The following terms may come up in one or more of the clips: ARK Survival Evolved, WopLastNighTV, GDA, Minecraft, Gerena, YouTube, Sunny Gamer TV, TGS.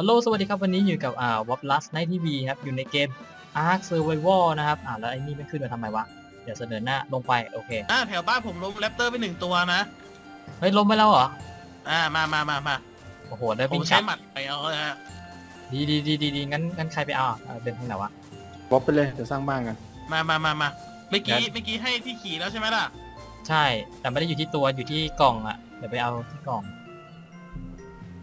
ฮัลโหลสวัสดีครับวันนี้อยู่กับวอปลัสไนท์ทีวีครับอยู่ในเกม ARK Survival นะครับแล้วไอ้นี่ไม่ขึ้นมาทำไมวะเดี๋ยวเสนอหน้าลงไปโอเคแถวบ้านผมล้มแรปเตอร์ไปหนึ่งตัวนะเฮ้ยล้มไปแล้วเหรอมาโอ้โหได้วิ่งใช้หมัดไปเอาฮะดีงั้นใครไปเอาเดินทางไหนวะวอปไปเลยเดี๋ยวสร้างบ้านกันมาเมื่อกี้ให้ที่ขี่แล้วใช่ไหมล่ะใช่แต่ไม่ได้อยู่ที่ตัวอยู่ที่กล่องอ่ะเดี๋ยวไปเอาที่กล่อง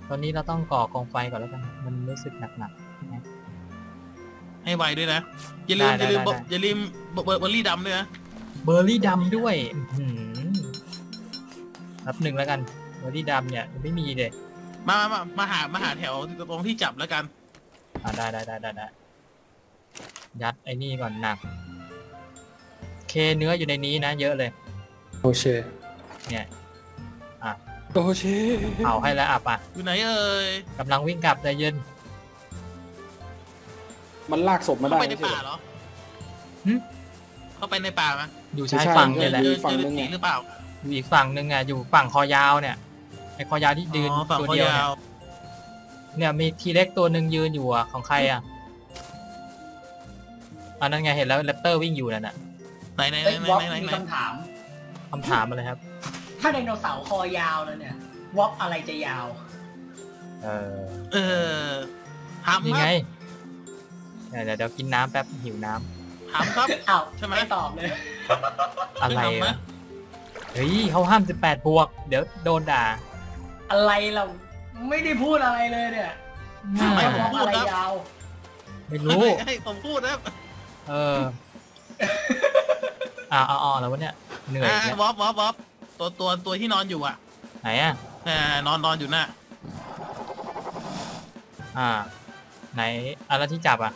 ตอนนี้เราต้องก่อกองไฟก่อนแล้วกันมันรู้สึกหนักๆนะให้ไวด้วยนะอย่าลืมเบอร์รี่ดำด้วยนะเบอร์รี่ดำด้วยรับหนึ่งแล้วกันเบอร์รี่ดำเนี่ยไม่มีเลยมาหาแถวตรงที่จับแล้วกันได้ยัดไอ้นี่ก่อนหนักเคเนื้ออยู่ในนี้นะเยอะเลยโอเคเนี่ยโอเคเอาให้แล้วอับอ่ะอยู่ไหนเอ่ยกำลังวิ่งกลับใจเย็นมันลากศพมาได้ไม่ใช่ป่าเหรอเข้าไปในป่ามั้ยอยู่ชายฝั่งเลยแหละฝั่งนึงหรือเปล่าอยู่อีกฝั่งนึงอ่ะอยู่ฝั่งคอยาวเนี่ยไอคอยาวที่ยืนตัวเดียวเนี่ยมีทีเล็กตัวหนึ่งยืนอยู่อ่ะของใครอ่ะอันนั้นไงเห็นแล้วแรปเตอร์วิ่งอยู่นั่นน่ะไหนมีคำถามอะไรครับถ้าไดโนเสาร์คอยาวแล้วเนี่ยวอปอะไรจะยาวถามยังไงเดี๋ยวกินน้ำแป๊บหิวน้ำถามครับอ้าวใช่ไหมตอบเลยอะไรเฮ้ยเขาห้าม18บวกเดี๋ยวโดนด่าอะไรเราไม่ได้พูดอะไรเลยเนี่ยไม่พูดยาวไม่รู้ให้ผมพูดนะอ๋อแล้ววะเนี่เหนื่อยวอปวอปตัวที่นอนอยู่อ่ะไหนอ่ะนอนอยู่น่ะไหนอะไรที่จับอ่ะ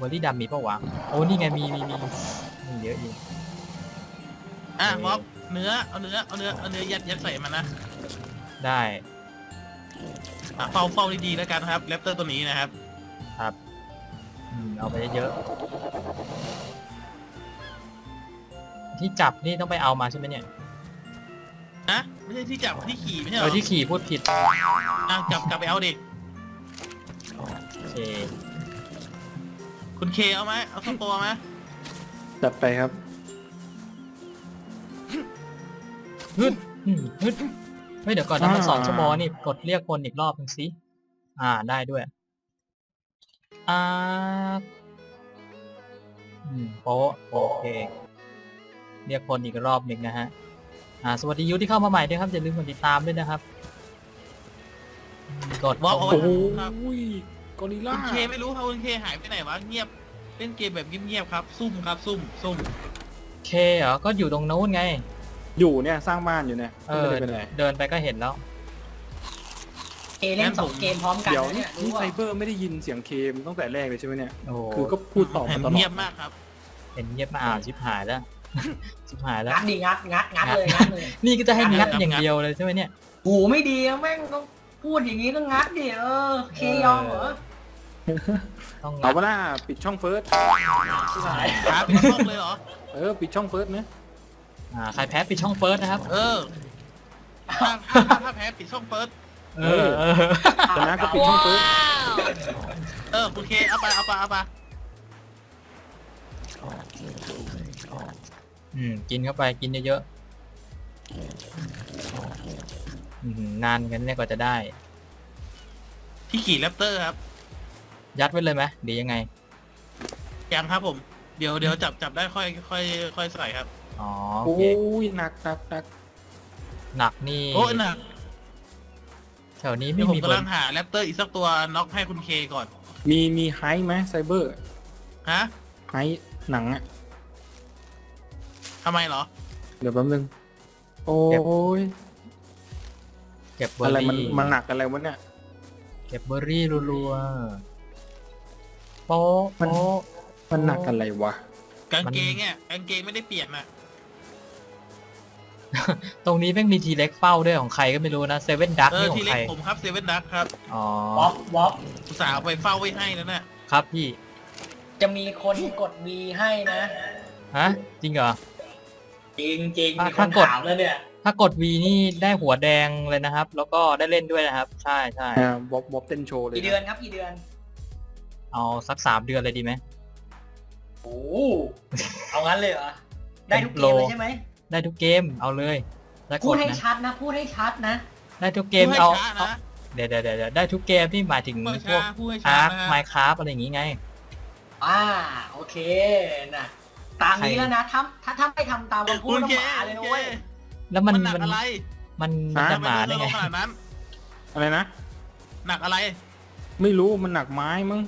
วอลลี่ดำมีเปล่าวะโอ้นี่ไงมีเยอะอยู่ม็อบเอาเนื้อยัดใส่มันนะได้เฝ้าดีๆแล้วกันครับแรปเตอร์ตัวนี้นะครับเอาไปเยอะที่จับนี่ต้องไปเอามาใช่ไหมเนี่ยนะไม่ใช่ที่จับที่ขี่ไม่ใช่หรอที่ขี่พูดผิดจับไปเอาดิโอเคคุณเคเอาไหมเอาสักตัวไหมจับไปครับฮึดเดี๋ยวก่อนนะมันสอนชั่วโมงนี่กดเรียกคนอีกรอบนึงสิได้ด้วยโอเคเรียกคนอีกรอบหนึ่งนะฮะสวัสดียูที่เข้ามาใหม่ด้วยครับอย่าลืมกดติดตามด้วยนะครับกดวอล์กโอ้ยกอริลล่าเคไม่รู้เขาเคหายไปไหนวะเงียบเล่นเกมแบบเงียบๆครับซุ่มเคเหรอก็อยู่ตรงโน้นไงอยู่เนี่ยสร้างบ้านอยู่เนี่ยเดินไปก็เห็นแล้วเคเล่นสองเกมพร้อมกันเดี๋ยวนี่ไซเบอร์ไม่ได้ยินเสียงเคมตั้งแต่แรกเลยใช่ไหมเนี่ยคือก็พูดตอบมาตลอดเงียบมากครับเห็นเงียบมากชิบหายแล้วงัดเลยนี่ก็จะให้งัดอย่างเดียวเลยใช่ไหมเนี่ยโอ้ไม่ดีแม่งต้องพูดอย่างนี้ต้องงัดดิเคยองเหรอต้องงัดเอาว่าปิดช่องเฟิร์สปิดช่องเลยเหรอปิดช่องเฟิร์สนะใครแพ้ปิดช่องเฟิร์สนะครับถ้าแพ้ปิดช่องเฟิร์สชนะก็ปิดช่องเฟิร์สคุณเคเอาไปกินเข้าไปกินเยอะๆนานกันเนี่ยกว่าจะได้ที่ขี่แรปเตอร์ครับยัดไว้เลยไหมเดี๋ยวยังไงยังครับผมเดี๋ยวจับได้ค่อยใส่ครับโอ้ยหนักนี่โอ้หนักแถวนี้ไม่มีผมกำลังหาแรปเตอร์อีกสักตัวน็อกให้คุณเคก่อนมีไฮไหมไซเบอร์ฮะไฮหนังอะทำไมเหรอเดี๋ยวแป๊บนึงโอ้ยเก็บเบอร์รี่มันหนักอะไรวะเนี่ยเก็บเบอร์รี่รัวๆมันหนักอะไรวะกางเกงเนี่ยกางเกงไม่ได้เปลี่ยนอ่ะตรงนี้แม่งมีทีเล็กเฝ้าด้วยของใครก็ไม่รู้นะเซเว่นดักของใครทีเล็กผมครับเซเว่นดักครับวอล์กสาวไปเฝ้าไว้ให้แล้วนะครับพี่จะมีคนกด V ให้นะฮะจริงเหรอจริงมีคนถามแล้วเนี่ย ถ้ากด V นี่ได้หัวแดงเลยนะครับแล้วก็ได้เล่นด้วยนะครับใช่ใช่บ๊อบเต้นโชว์เลยกี่เดือนครับกี่เดือนเอาสัก3 เดือนเลยดีไหมโอ้เอางั้นเลยเหรอได้ทุกเกมใช่ไหมได้ทุกเกมเอาเลยพูดให้ชัดนะพูดให้ชัดนะได้ทุกเกมเอาเดี๋ยวได้ทุกเกมที่หมายถึงพวก ARK Minecraft อะไรอย่างงี้ไงโอเคนะตามนี้แล้วนะถ้าไม่ทำตามคำพูดต้องหมาเลยนะเว้ยแล้วมันหนักอะไรมันจะหมาได้ไงอะไรนะหนักอะไรไม่รู้มันหนักไม้มั้ง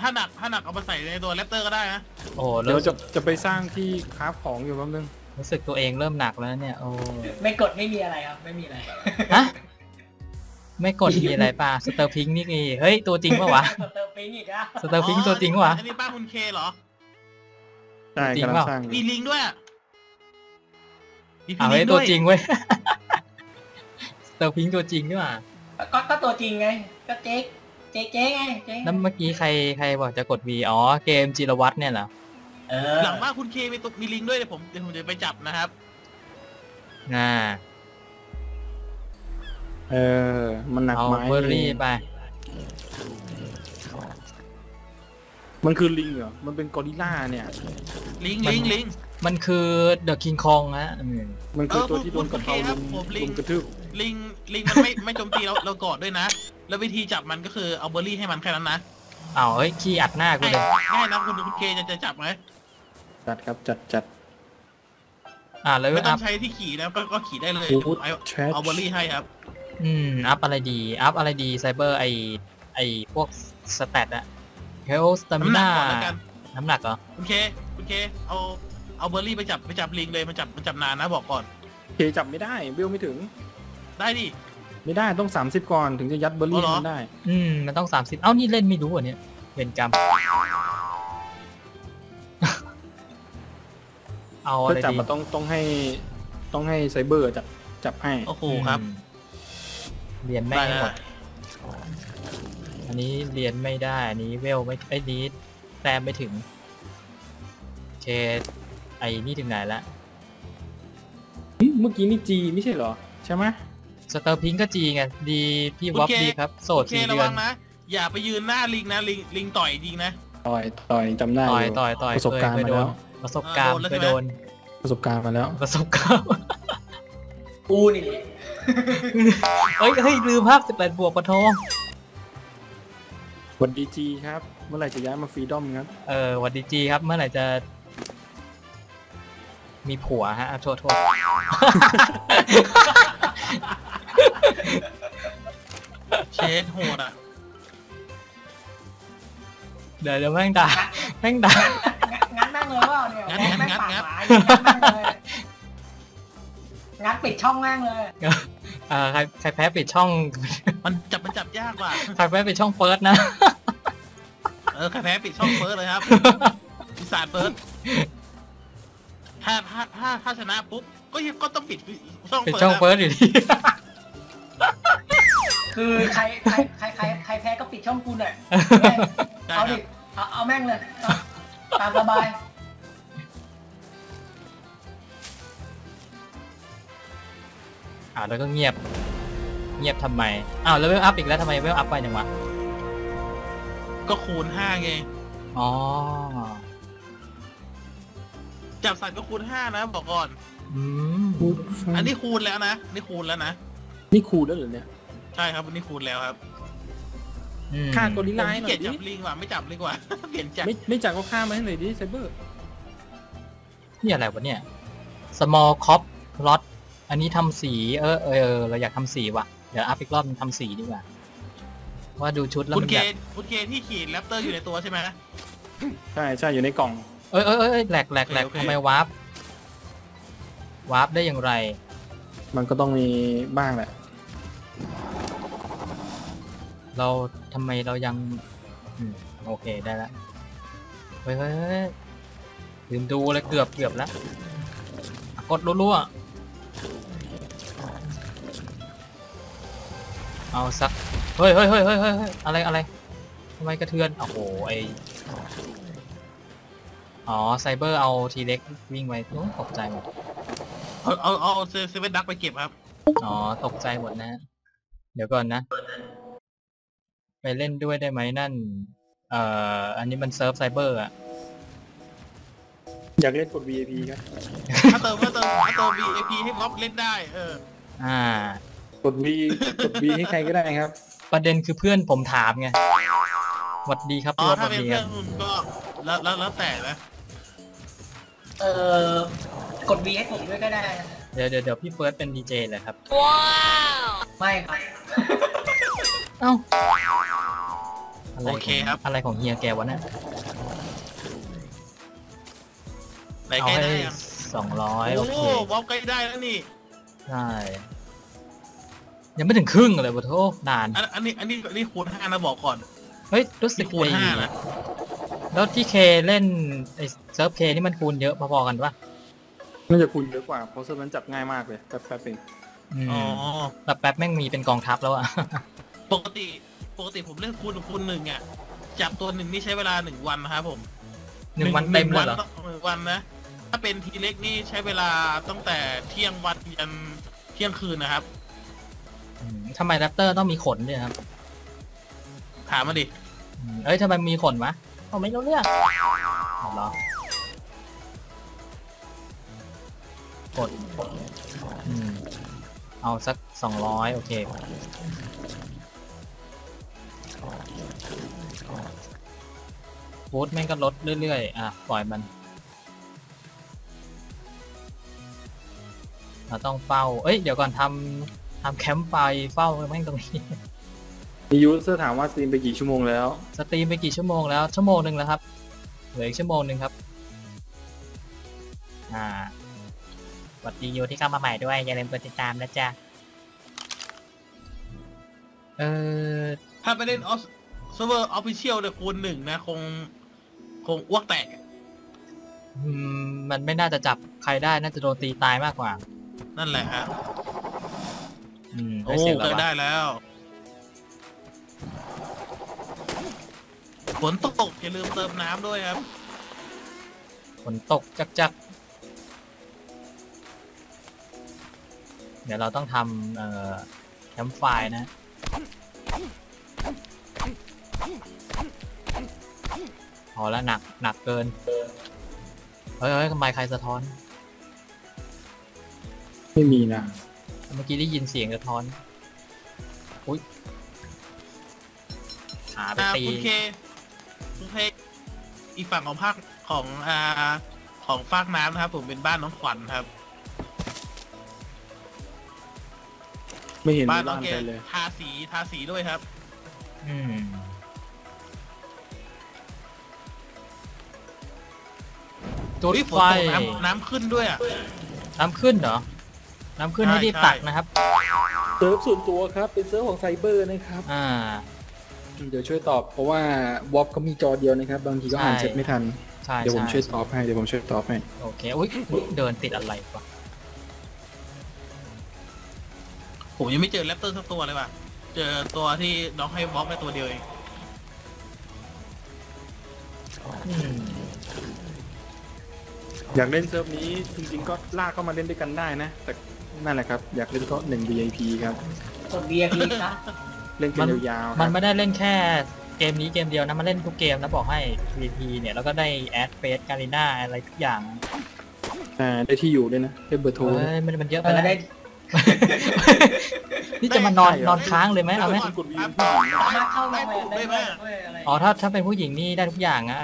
ถ้าหนักเอาไปใส่ในตัวแรปเตอร์ก็ได้นะโอ้เดี๋ยวจะไปสร้างที่คราฟของอยู่แป๊บนึงรู้สึกตัวเองเริ่มหนักแล้วเนี่ยโอ้ไม่กดไม่มีอะไรครับไม่มีอะไรฮะไม่กดมีอะไรป่ะสเตอร์พิงนี่ไงเฮ้ยตัวจริงปะวะสเตอร์พิงอีกอะสเตอร์พิงตัวจริงวะอันนี้ป้าคุณเคเหรอใช่กำลังสร้างมีลิงด้วยเฮ้ยตัวจริงเว้ยสเตอร์พิงตัวจริงด้วยก็ตัวจริงไงก็เจ๊ไงแล้วเมื่อกี้ใครบอกจะกด V อ๋อเกมจิรวัตรเนี่ยเหรอหลังว่าคุณเคมีมีลิงด้วยเดี๋ยวผมจะไปจับนะครับมันหนักไม้เบอร์รี่ไปมันคือลิงเหรอมันเป็นกอริลลาเนี่ยลิงมันคือเดอะคิงคองฮะมันคือตัวที่โดนกระเทาลิงกระทืบลิงมันไม่โจมตีเรากอดด้วยนะแล้ววิธีจับมันก็คือเอาเบอร์รี่ให้มันแค่นั้นนะเอาเฮ้ยขี้อัดหน้ากูเลยง่ายนะคุณเคจะจับไหมจัดครับจัดแล้วไม่ต้องใช้ที่ขี่นะก็ขี่ได้เลยเอาเบอร์รี่ให้ครับอัพอะไรดีไซเบอร์ไอพวกสแตทอะเฮลสตามิน่าน้ำหนักเหรอคุณเคเอาเบอร์รี่ไปจับลิงเลยมันจับนานนะบอกก่อนเคจับไม่ได้เบลไม่ถึงได้ดิไม่ได้ต้อง30ก่อนถึงจะยัดเบอร์รี่มันได้มันต้อง30เอ้านี่เล่นไม่รู้อ่ะเนี่ยเล่นจำเอาอะไรดีจับมันต้องให้ไซเบอร์จับให้โอ้โหครับเรียนไม่หมดอันนี้เรียนไม่ได้อันนี้เวลไม่ไอ้นี้แต้มไม่ถึงเคไอ้นี่ถึงไหนละเมื่อกี้นี่ G ไม่ใช่เหรอใช่ไหมสเตอร์พิงก็จีไงดีพี่วอฟดีครับโสด4 เดือนระวังนะอย่าไปยืนหน้าลิงนะลิงต่อยจริงนะต่อยจำได้ต่อยประสบการณ์มาแล้วประสบการณ์อู้นี่เฮ้ยลืมภาพ18+ปะทองวันดีจีครับเมื่อไหร่จะย้ายมาฟรีดอมครับวันดีจีครับเมื่อไหร่จะมีผัวฮะโทษเชดโหดอ่ะเดี๋ยวแม่งด่างั้นแม่งเลยว่าเนี่ยงั้นงั้นปิดช่องแม่งเลยใครแพ้ปิดช่องมันจับยากว่ะใครแพ้ปิดช่องเฟิร์สนะใครแพ้ปิดช่องเฟิร์สเลยครับปีศาจเฟิร์สถ้าชนะปุ๊บก็ต้องปิดช่องเฟิร์สอยู่ดีคือใครแพ้ก็ปิดช่องกูหน่อยเอาดิเอาแม่งเลยตามสบายแล้วก็เงียบทำไมแล้วเวลอัพอีกแล้วทำไมเวลอัพไปอย่างวะก็คูณ5ไงจับสัตว์ก็คูณ5นะบอกก่อนอันนี้คูณแล้วนะนี่คูณแล้วหรือเนี่ยใช่ครับวันนี้คูณแล้วครับฆ่ากอริลลาให้หน่อยดิจับลิงว่ะไม่จับลิงว่ะเปลี่ยนจับไม่จับก็ฆ่ามันให้หน่อยดิไซเบอร์นี่อะไรวะเนี่ย small crop plot อันนี้ทำสีเราอยากทำสีว่ะเดี๋ยวอัพอีกรอบทำสีดีกว่าว่าดูชุดแล้วมันแบบคุณเคที่ขีดแรปเตอร์อยู่ในตัวใช่ไหมใช่อยู่ในกล่องแหลกทำไมวาร์ปได้อย่างไรมันก็ต้องมีบ้างแหละเราทำไมเรายังโอเคได้แล้วเฮ้ยลืมดูเลยเกือบแล้วกดรัวๆเอาสักเฮ้ยอะไรทำไมกระเทือนโอ้โหไซเบอร์เอาทีเล็กวิ่งไว้ตกใจหมด เอาเซเว่นดักไปเก็บครับอ๋อตกใจหมดนะเดี๋ยวก่อนนะไปเล่นด้วยได้ไหมนั่นอันนี้มันเซิร์ฟไซเบอร์อ่ะอยากเล่นกด VIP ครับถ้าเติม VIP ให้ม็อบเล่นได้กด V ให้ใครก็ได้ครับประเด็นคือเพื่อนผมถามไงหวัดดีครับถ้าเป็นเพื่อนคุณก็แล้วแต่นะกด V ให้ผมด้วยก็ได้เดี๋ยวพี่เฟิร์สเป็นดีเจเลยครับว้าวไม่ครับเอ้าโอเคครับอะไรของเฮียแกวะเนี่ยไปใกล้ได้200โอเคว้าวใกล้ได้แล้วนี่ใช่ยังไม่ถึงครึ่งเลยวะโทษนานอันนี้คูณ5นะบอกก่อนเฮ้ยรู้สึกคูณ5นะแล้วที่เคเล่นไอ้เซิร์ฟเคนี่มันคูณเยอะพอๆกันปะน่าจะคูณเยอะกว่าเพราะเซิร์ฟนั้นจับง่ายมากเลยแป๊บเองอ๋อแต่แป๊บแม่งมีเป็นกองทัพแล้วอะปกติผมเล่นคูณ 1อ่ะจับตัว1นี่ใช้เวลา1 วันนะครับผม1 วันเต็มเลยเหรอ1 วันนะถ้าเป็นทีเล็กนี่ใช้เวลาตั้งแต่เที่ยงวันยันเที่ยงคืนนะครับทำไมแรปเตอร์ต้องมีขนเนี่ยครับถามมาดิเอ้ยทำไมมีขนวะผมไม่รู้เรื่องหรอขนเอาสัก200โอเคโค้ดแม่งก็ลดเรื่อยๆปล่อยมันเราต้องเฝ้าเอ้ยเดี๋ยวก่อนทำแคมป์ไฟเฝ้าแม่งตรงนี้มียูเซอร์ถามว่าสตรีมไปกี่ชั่วโมงแล้วสตรีมไปกี่ชั่วโมงแล้ว1 ชั่วโมงแล้วครับเหลืออีก1 ชั่วโมงครับสวัสดียูที่เข้ามาใหม่ด้วยอย่าลืมกดติดตามนะจ๊ะถ้าไปเล่นเซิร์ฟเวอร์ Official เลยคูณ 1นะคงอ้วกแตกมันไม่น่าจะจับใครได้น่าจะโดนตีตายมากกว่านั่นแหละฮะโอ้ได้แล้วฝนตกอย่าลืมเติมน้ำด้วยครับฝนตกจักๆเดี๋ยวเราต้องทำแคมป์ไฟนะพอแล้วหนักเกินเฮ้ยทำไมใครสะท้อนไม่มีนะเมื่อกี้ได้ยินเสียงสะท้อนอุ้ยหาไปตีคุณเคอีกฝั่งของภาคของฟากน้ำนะครับผมเป็นบ้านน้องขวัญครับไม่เห็นบ้านน้องเกลทาสีด้วยครับจุดไฟน้ำขึ้นด้วยอ่ะน้ำขึ้นเหรอน้ำขึ้นให้รีบตักนะครับเซิร์ฟส่วนตัวครับเป็นเซิร์ฟของไซเบอร์นะครับเดี๋ยวช่วยตอบเพราะว่าวอฟเขามีจอเดียวนะครับบางทีก็อ่านเช็คไม่ทันเดี๋ยวผมช่วยตอบให้โอเคโอ้ยเดินติดอะไรวะผมยังไม่เจอแรปเตอร์สักตัวเลยว่ะเจอตัวที่น้องให้วอฟไปตัวเดียวเองอยากเล่นเซิร์ฟนี้จริงๆก็ลากเข้ามาเล่นด้วยกันได้นะแต่นั่นแหละครับอยากเล่นก็1 VIP ครับกด VIP ครับเล่นกันยาวๆมันไม่ได้เล่นแค่เกมนี้เกมเดียวนะมันเล่นทุกเกมนะบอกให้ VIP เนี่ยแล้วก็ได้แอดเฟสการีน่าอะไรทุกอย่างได้ที่อยู่ด้วยนะได้เบอร์โทรมันเยอะไปแล้วได้นี่จะมานอนนอนค้างเลยไหมเอาไหมเข้าได้ไหมอ๋อถ้าเป็นผู้หญิงนี่ได้ทุกอย่างอะ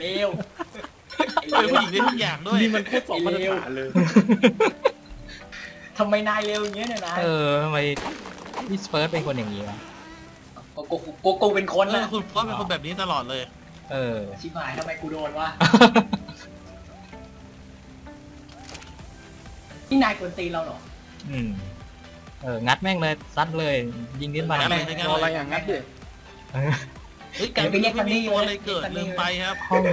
เลวเป็นผู้หญิงได้ทุกอย่างด้วยนี่มันพูด2 มาตรฐานเลยทำไมนายเร็วอย่างเงี้ยเนี่ยนายทำไมพี่เฟิร์สเป็นคนอย่างนี้วะกูเป็นคนนะคุณก็เป็นคนแบบนี้ตลอดเลยชิบหายทำไมกูโดนวะนี่นายกวนตีเราเหรองัดแม่งเลยซัดเลยยิงดิ้นมาอะไรอย่างงัดเลยการไปแยกกันนี่เลยเกิดลืมไปครับห้อง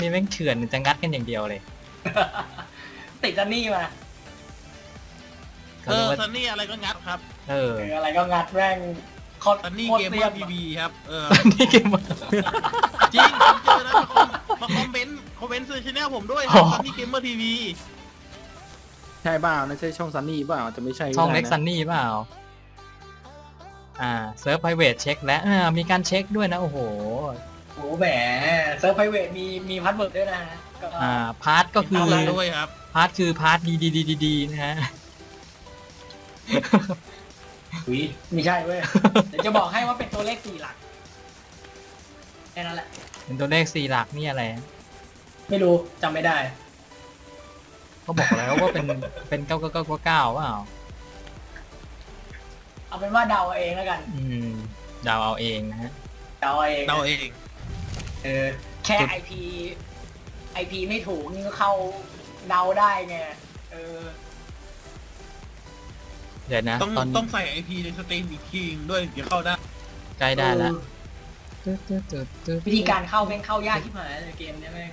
นี้แม่งเถื่อนจะงัดกันอย่างเดียวเลยติดซันนี่มาซันนี่อะไรก็งัดครับอะไรก็งัดแม่งคอซันนี่เกมเมอร์ทีวีครับจริงเจอแล้วมาคอมเมนต์ คอมเมนต์ซื้อช่องผมด้วยนะ Sunny Gamer TV ใช่เปล่านะใช่ช่อง Sunny เปล่าจะไม่ใช่ช่องเล็ก Sunny เปล่าเซิร์ฟไพรเวทเช็คแล้วมีการเช็คด้วยนะโอ้โหแหมเซิร์ฟไพรเวทมีพาร์ทเวิร์ดด้วยนะพาร์ทก็คือด้วยครับพาร์ทคือพาร์ทดีนะฮะอุ้ยไม่ใช่เว้ยเดี๋ยวจะบอกให้ว่าเป็นตัวเลข4 หลักแค่นั้นแหละเป็นตัวเลข4 หลักนี่อะไรไม่รู้จำไม่ได้ก็บอกแล้วว่าเป็น999เปล่าเอาเป็นว่าเดาเอาเองแล้วกันเดาเอาเองนะฮะเดาเองแค่ IP ไม่ถูกนี่ก็เข้าเดาได้ไงเดี๋ยวนะต้องใส่ IP ในสตรีมอีกทีด้วยเดี๋ยวเข้าได้ใกล้ได้แล้ววิธีการเข้าเป็นเข้ายากที่ผ่านในเกมเนี่ยแม่ง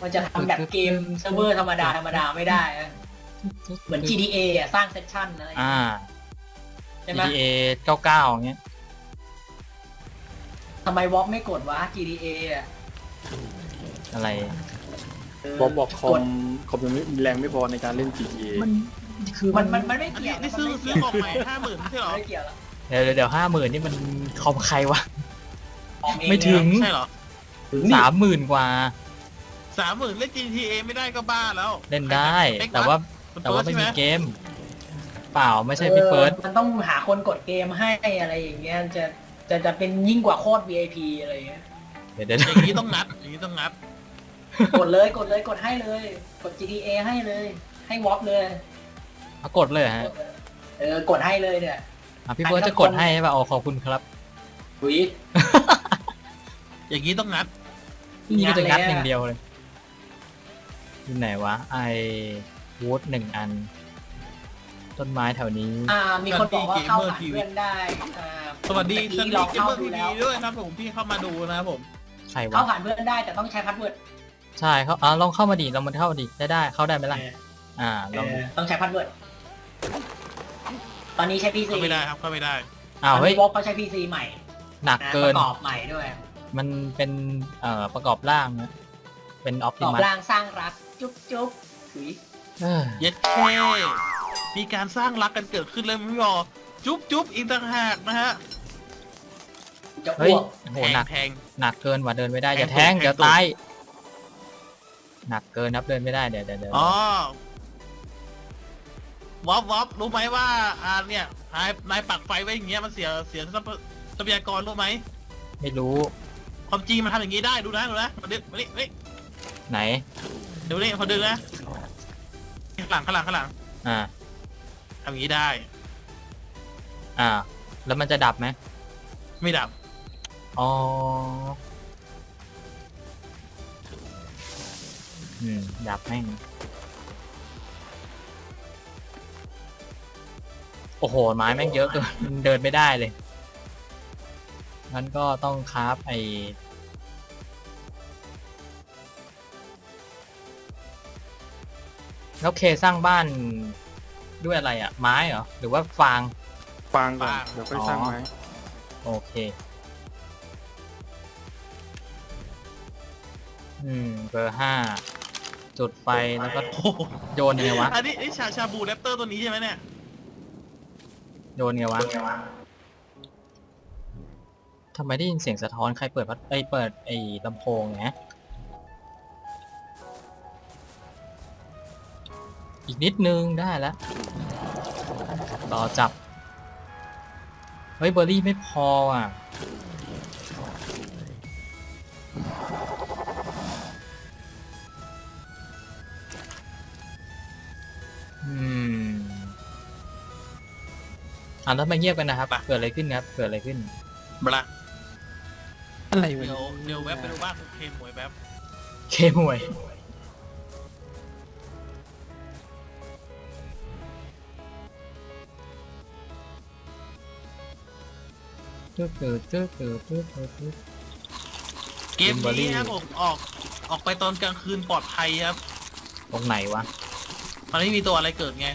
มันจะทำแบบเกมเซิร์ฟเวอร์ธรรมดาไม่ได้เหมือน GDA อ่ะสร้างเซสชั่นอะไรอย่างเงี้ยใช่ไหม GDA 99อย่างเงี้ยทำไมวอล์กไม่กดวะ GDA อ่ะอะไรวอล์กบอกคอมแรงไม่พอในการเล่น GDA มันไม่เกี่ยวนี่ซื้อออกใหม่ 50,000 ไม่ใช่หรอไม่เกี่ยวแล้วเดี๋ยว 50,000 นี่มันคอมใครวะไม่ถึงใช่หรอ 30,000 กว่า 30,000 เล่น GDA ไม่ได้ก็บ้าแล้วเล่นได้แต่ว่าไม่มีเกมเปล่าไม่ใช่พี่เฟิร์สมันต้องหาคนกดเกมให้อะไรอย่างเงี้ยจะเป็นยิ่งกว่าโคตร VIP อะไรอย่างเงี้ยอย่างนี้ต้องนัดกดเลยกดให้เลยกด GDA ให้เลยให้วอล์กเลยกดเลยฮะกดให้เลยเนี่ยพี่เฟิร์สจะกดให้ป่ะขอบคุณครับอุ้ยอย่างนี้ต้องนัดนี่ก็จะนัดอย่างเดียวเลยอยู่ไหนวะไอวูด1 อันต้นไม้แถวนี้มีคนบอกว่าเข้าผ่านเพื่อนได้สวัสดีSunny Gamer TVด้วยนะผมพี่เข้ามาดูนะครับผมใครวะเข้าผ่านเพื่อนได้แต่ต้องใช้พาสเวิร์ดใช่เขาลองเข้ามาดิลองมาเข้าดิได้เข้าได้ไหมล่ะลองต้องใช้พาสเวิร์ดตอนนี้ใช้ PC เข้าไม่ได้ครับเข้าไม่ได้เฮ้ยบล็อกเขาใช้ PC ใหม่หนักเกินประกอบใหม่ด้วยมันเป็นประกอบร่างนะเป็นออฟติมัสประกอบร่างสร้างรักจุ๊บถุยเย็ดแค่มีการสร้างรักกันเกิดขึ้นเลยพี่บอจุ๊บอีกต่างหากนะฮะเฮ้ยโหหนักเกินว่าเดินไม่ได้จะแทงจะตายหนักเกินครับเดินไม่ได้เดี๋ยววอฟรู้ไหมว่าเนี่ยนายปักไฟไว้อย่างเงี้ยมันเสียทรัพยากรรู้ไหมไม่รู้ความจริงมันทำอย่างนี้ได้ดูนะมาดิไหนดูนี่พอดึงนะข้างหลังทำอย่างนี้ได้แล้วมันจะดับไหมไม่ดับอ๋อดับแม่งโอ้โหไม้แม่งเยอะเกินเดินไม่ได้เลยงั้นก็ต้องคราฟแล้วเคสร้างบ้านด้วยอะไรไม้เหรอหรือว่าฟางก่อนเดี๋ยวไปสร้างไม้โอเคเบอร์5จุดไฟแล้วก็โยนไงวะอันนี้ชาบูแรปเตอร์ตัวนี้ใช่ไหมเนี่ยโยนไงวะทำไมได้ยินเสียงสะท้อนใครเปิดไอ้ลำโพงเนี่ยอีกนิดนึงได้แล้วต่อจับเฮ้ยเบอร์รี่ไม่พอแล้วมาเงียบกันนะครับเกิดอะไรขึ้นครับเกิดอะไรขึ้นบลาอะไรวะเดี๋ยวแวบไปดูบ้านของเคมวยเกมนี้นะผมออกไปตอนกลางคืนปลอดภัยครับตรงไหนวะมันไม่มีตัวอะไรเกิดไง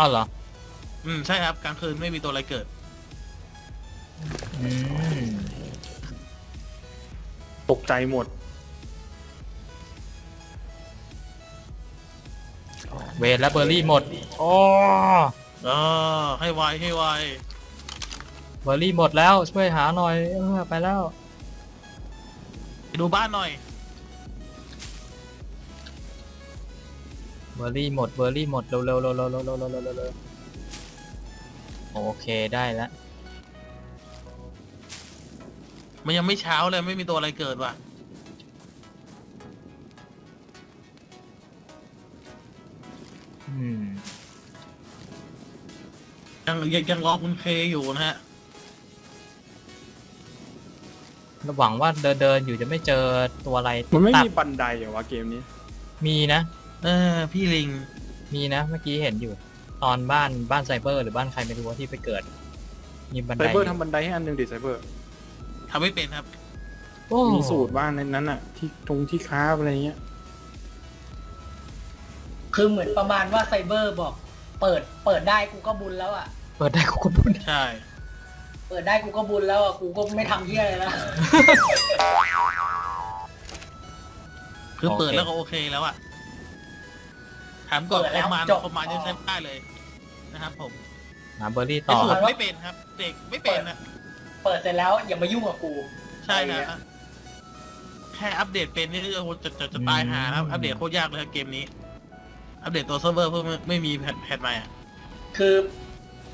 อ้าวเหรอใช่ครับกลางคืนไม่มีตัวอะไรเกิด ตกใจหมดเวทและเบอร์รี่หมดอ๋อให้ไวให้ไวเบอร์รี่หมดแล้วช่วยหาหน่อยไปแล้วไปดูบ้านหน่อยเบอร์รี่หมดเบอร์รี่หมดเร็วๆๆโอเคได้แล้วมันยังไม่เช้าเลยไม่มีตัวอะไรเกิดว่ะยังรอคุณเคอยู่นะฮะเราหวังว่าเดินอยู่จะไม่เจอตัวอะไรมันไม่มีบันไดเหรอวะเกมนี้มีนะพี่ลิงมีนะเมื่อกี้เห็นอยู่ตอนบ้านไซเบอร์หรือบ้านใครไม่รู้ว่าที่ไปเกิดมีบันไดไซเบอร์ทำบันไดให้อันนึงดิไซเบอร์ทำไม่เป็นครับมีสูตรบ้านนั้นน่ะที่ตรงที่ค้าอะไรเงี้ยคือเหมือนประมาณว่าไซเบอร์บอกเปิดได้กูก็บุญแล้วอ่ะเปิดได้กูก็บุญใช่เปิดได้กูก็บุญแล้วอ่ะกูก็ไม่ทำเหี้ยอะไรแล้วคือเปิดแล้วก็โอเคแล้วอ่ะถามก่อนประมาณจะใช้ได้เลยนะครับผมหาเบอร์รี่ต่อไม่เป็นครับเด็กไม่เป็นนะเปิดเสร็จแล้วอย่ามายุ่งกับกูใช่นะแค่อัปเดตเป็นนี่จะตายหาครับอัปเดตโคตรยากเลยเกมนี้อัปเดตตัวเซิร์ฟเวอร์เพิ่มไม่มีแพทใหม่อะคือ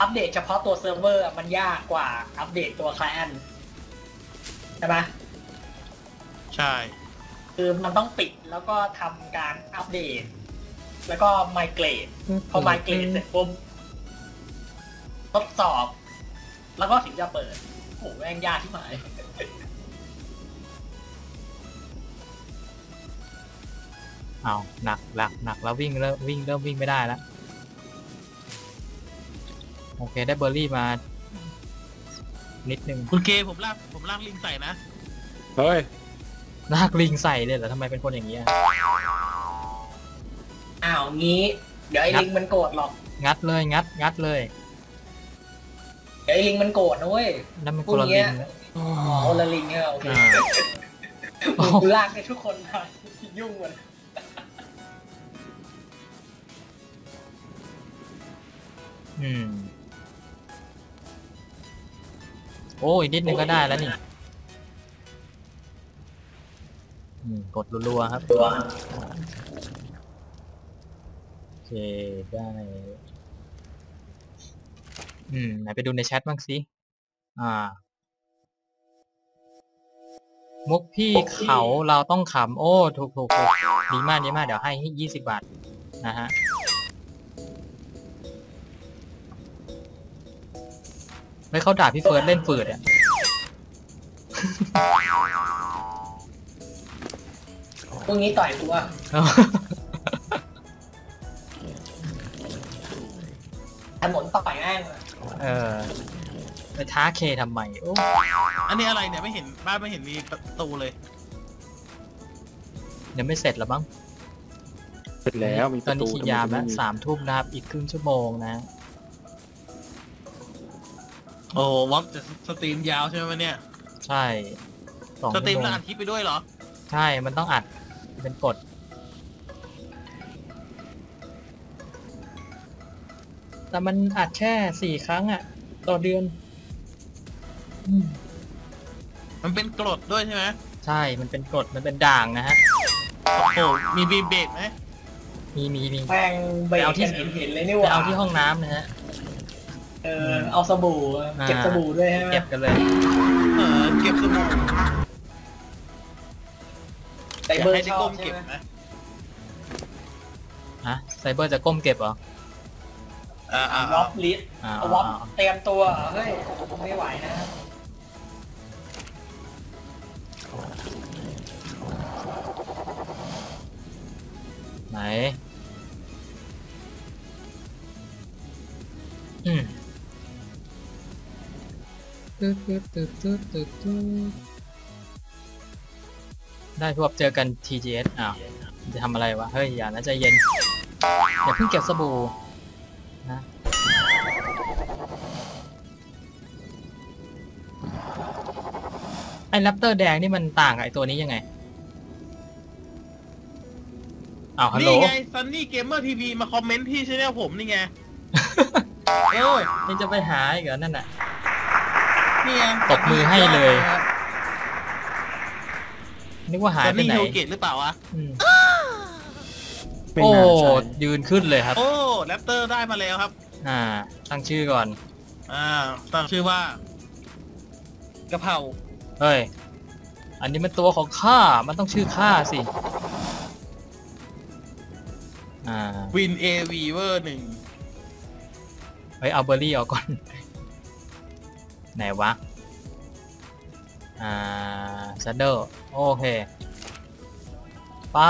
อัปเดตเฉพาะตัวเซิร์ฟเวอร์มันยากกว่าอัปเดตตัวคลายอันใช่ไหมใช่คือมันต้องปิดแล้วก็ทำการอัปเดตแล้วก็ไมเกรดพอไมเกรดเสร็จปุ๊บทดสอบแล้วก็ถึงจะเปิดโอ้โหแม่งยากที่หมายเอาหนักแล้ววิ่งไม่ได้แล้วโอเคได้เบอร์รี่มานิดนึงคุณเกผมลากลิงใส่นะเฮ้ยลากลิงใส่เลยเหรอทำไมเป็นคนอย่างนี้อ้าวงี้เดี๋ยวไอ้ลิงมันโกรธหรอกงัดเลยเดี๋ยวไอ้ลิงมันโกรธนะเว้ยนั่นมันคนละลิงอ๋อคนละลิงเนี่ยโอเคกูลากให้ทุกคนมายุ่งหมดโอ้ยนิดนึงก็ได้แล้วนี่กดรัวๆครับโอเคได้ไหนไปดูในแชทบ้างสิมุกพี่เขาเราต้องขำโอ้ถูกดีมากเดี๋ยวให้20 บาทนะฮะไม่เขาด่าพี่เฟิร์สเล่นฝืดอ่ะพวกนี้ต่อยกูอ่ะถนนต่อยแม่งไปท้าเคทำไมอันนี้อะไรเนี่ยไม่เห็นบ้านไม่เห็นมีประตูเลยยังไม่เสร็จหรอบ้างเสร็จแล้วตอนนี้ขีดยามแล้ว3 ทุ่มนะครับอีกครึ่งชั่วโมงนะโอ้วับจะสตรีมยาวใช่ไหมเนี่ยใช่สตรีมแล้วอัดคลิปไปด้วยเหรอใช่มันต้องอัดเป็นกฎแต่มันอัดแค่4 ครั้งอะต่อเดือนมันเป็นกฎด้วยใช่ไหมใช่มันเป็นกฎมันเป็นด่างนะฮะโอ้โหมีบีเบดไหมมีแปรงเบลที่เห็นเลยนี่หว่าเอาที่ห้องน้ำนะฮะเอาสบู่เก็บสบู่ด้วยฮะเก็บกันเลยเก็บสบู่ไซเบอร์จะก้มเก็บไหมฮะไซเบอร์จะก้มเก็บเหรอวอปลิสวอปเตรียมตัวเฮ้ยไม่ไหวนะไหนได้พบเจอกัน TGS อ้าวจะทำอะไรวะเฮ้ยอย่านะใจเย็นอย่าเพิ่งเก็บสบู่นะ แรปเตอร์แดงนี่มันต่างกับไอตัวนี้ยังไงอ้าวฮัลโหลนี่ไง Sunny Gamer TV มาคอมเมนต์ที่ช่องผมนี่ไงเอ้ยนี่จะไปหาอีกเหรอนั่นน่ะนี่ไงตบมือให้เลยนึกว่าหายไปไหนนี่โยเกตหรือเปล่าวะโอ้ยืนขึ้นเลยครับโอ้แรปเตอร์ได้มาแล้วครับตั้งชื่อก่อนตั้งชื่อว่ากะเพราเฮ้ยอันนี้มันตัวของข้ามันต้องชื่อข้าสิวินเอวีเวอร์หนึ่งเฮ้ยเอาเบอร์รี่ออกก่อนไหนวะซัดเดอร์โอเคไป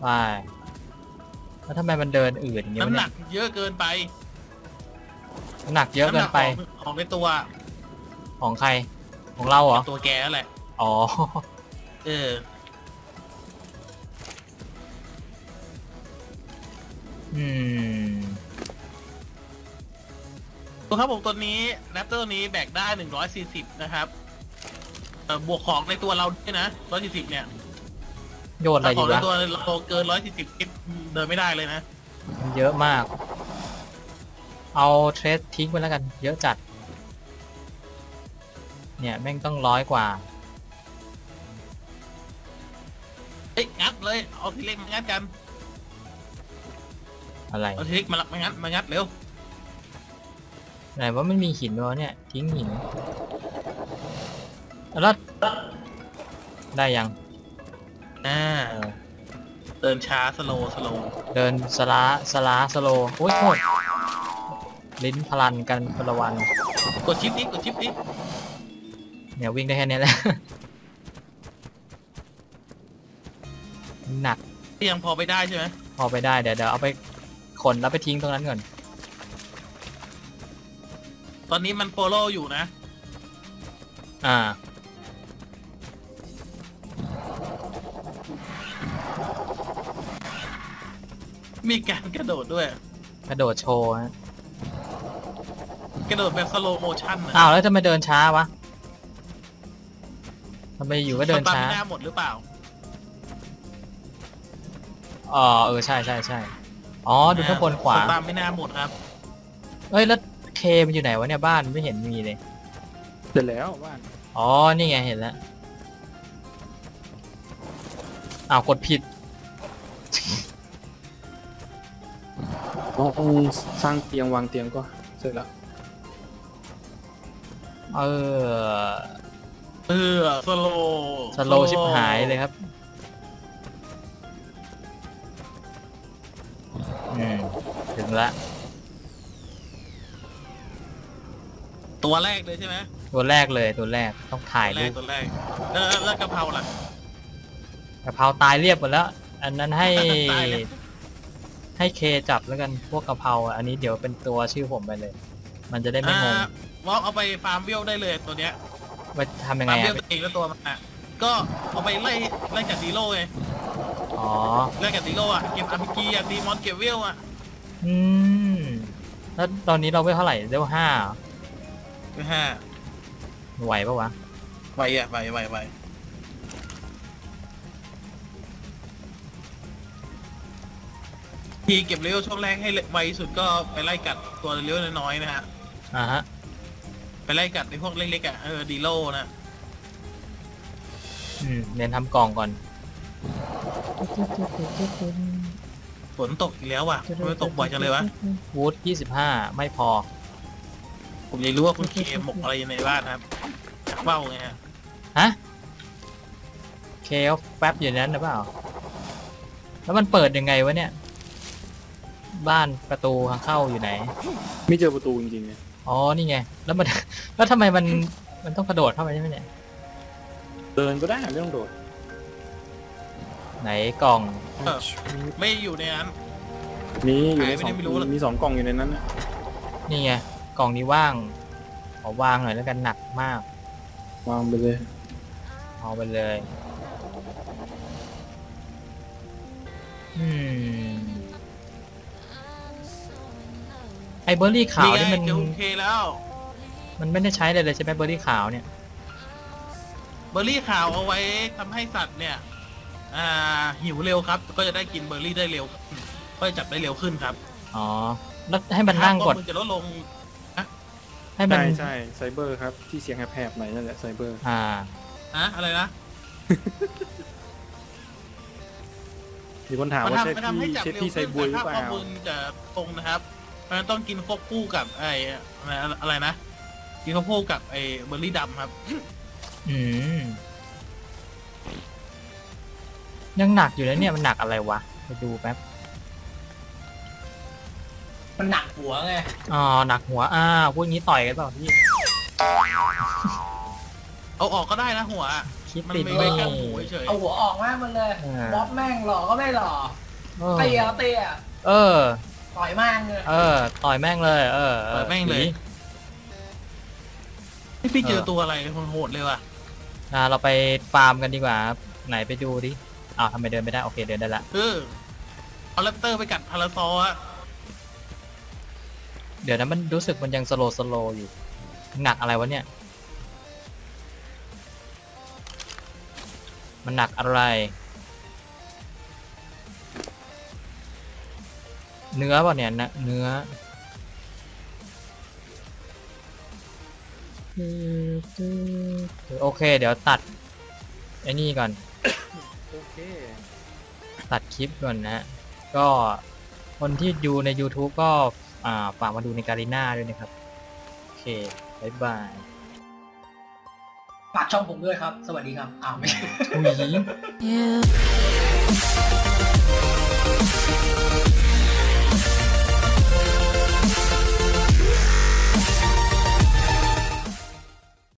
ไปแล้วทำไมมันเดินอื่นอย่างนี้น้ำหนักเยอะเกินไปหนักเยอะเกินไปของในตัวของใครของเราเหรอตัวแกนั่นแหละอ๋อตัวครับผมตัวนี้แรปเตอร์ตัวนี้แบกได้140นะครับบวกของในตัวเราด้วยนะ140เนี่ยโยนอะไรอยู่นะตัวเราเกิน140เดินไม่ได้เลยนะเยอะมากเอาเทรดทิ้งไปแล้วกันเยอะจัดเนี่ยแม่งต้องร้อยกว่าเอ๊ะงัดเลยเอาทีเล็กมางัดกันอะไรเอาทีเล็กมางัดเร็วไหนว่ามันมีหินวะเนี่ยทิ้งหินแล้วได้ยังเดินช้าสโลว์เดินสลาสโลว์โอ้ยโคตรลิ้นพลันกันพลวันกดชิปนี้เนี่ยวิ่งได้แค่นี้แหละหนักยังพอไปได้ใช่ไหมพอไปได้เดี๋ยวเอาไปขนแล้วไปทิ้งตรงนั้นก่อนตอนนี้มันโฟโล่อยู่นะมีการกระโดดด้วยกระโดดโชว์ฮะกระโดดแบบสโลโมชั่นอ้าวแล้วทำไมเดินช้าวะทำไมอยู่ก็เดินช้าสตามิน่าหมดหรือเปล่าใช่อ๋อดูข้างบนขวาสตามิน่าหมดครับเอ้ยแล้วเคมันอยู่ไหนวะเนี่ยบ้านไม่เห็นมีเลยเสร็จแล้วบ้านอ๋อนี่ไงเห็นแล้วอ้าวกดผิดเราคงสร้างเตียงวางเตียงก็เสร็จแล้วสโลชิบหายเลยครับถึงละตัวแรกเลยใช่ไหมตัวแรกเลยตัวแรกต้องถ่ายรูปตัวแรกแล้วกะเพราล่ะกะเพราตายเรียบหมดแล้วอันนั้นให้เคจับแล้วกันพวกกะเพราอันนี้เดี๋ยวเป็นตัวชื่อผมไปเลยมันจะได้ไม่งงวอล์กเอาไปฟาร์มเวลได้เลยตัวเนี้ยไปทำยังไงฟาร์มเวลตัวเองแล้วตัวมันอ่ะก็เอาไปไล่จากซีโร่ไงอ๋อไล่จากซีโร่อ่ะเก็บอาร์พีจีอ่ะตีมอนเก็บเวลอ่ะแล้วตอนนี้เราเวลเท่าไหร่เวล5เวล5ไหวปะวะไหวอ่ะไหวทีเก็บเลี้ยวช่วงแรกให้ไวสุดก็ไปไล่กัดตัวเลี้ยวน้อยๆนะฮะไปไล่กัดในพวกเล็กๆอ่ะดีโลนะเน้นทำกล่องก่อนฝนตกอีกแล้วว่ะไม่ตกบ่อยจังเลยวะวูด25ไม่พอผมยังรู้ว่าคุณเคหมกอะไรในบ้านครับจับเบ้าไงฮะเคเอาแป๊บอย่างนั้นหรือเปล่าแล้วมันเปิดยังไงวะเนี่ยบ้านประตูทางเข้าอยู่ไหนไม่เจอประตูจริงๆเนี่ยอ๋อนี่ไงแล้วมันแล้วทำไมมันต้องกระโดดเข้าไปใช่ไหมเนี่ยเดินก็ได้ไม่ต้องโดดไหนกล่องไม่อยู่ในนั้นมีอยู่ในสองมี2กล่องอยู่ในนั้นนี่ไงกล่องนี้ว่างเอาวางหน่อยแล้วกันหนักมากวางไปเลยเอาไปเลยไอเบอร์รี่ขาวนี่มันโอเคแล้ว มันไม่ได้ใช้เลยใช่ไหมเบอร์รี่ขาวเนี่ยเบอร์รี่ขาวเอาไว้ทำให้สัตว์เนี่ยหิวเร็วครับก็จะได้กินเบอร์รี่ได้เร็วก็จะจับได้เร็วขึ้นครับอ๋อแล้วให้มันนั่งกดจะลดลงให้มันใช่ไซเบอร์ครับที่เสียงแผลบไหนนั่นแหละไซเบอร์อะไรนะมีคนถามว่าใช่พี่เชฟที่ไซบุยหรือเปล่าข้อมูลจะตรงนะครับมันต้องกินควบคู่กับไอ้อะไรนะกินข้าวโพดกับไอ้เบอร์รี่ดำครับยังหนักอยู่แล้วเนี่ยมันหนักอะไรวะไปดูแป๊บมันหนักหัวไงอ๋อหนักหัวพวกนี้ต่อยกันเปล่าพี่เอาออกก็ได้นะหัวมันไม่ได้แค่หัวเฉยเอาหัวออกมากมันเลยบ๊อบแม่งหล่อก็ไม่หล่อเตี้ยต่อยแม่งเลยต่อยแม่งเลยต่อยแม่งเลยพี่เจอตัวอะไรโหดเลยว่ะเราไปฟาร์มกันดีกว่าไหนไปดูดิอ้าวทำไมเดินไม่ได้โอเคเดินได้ละเอาแรปเตอร์ไปกัดพาราซอร์เดี๋ยวนะมันรู้สึกมันยังสโลว์อยู่หนักอะไรวะเนี่ยมันหนักอะไรเนื้อป่ะเนี่ยนะเนื้อโอเคเดี๋ยวตัดไอ้นี่ก่อนโอเคตัดคลิปก่อนนะก็คนที่ดูใน YouTube ก็ฝากมาดูในการีน่าด้วยนะครับโอเคบ๊ายบายฝากช่องผมด้วยครับสวัสดีครับอ้าวไม่ใช่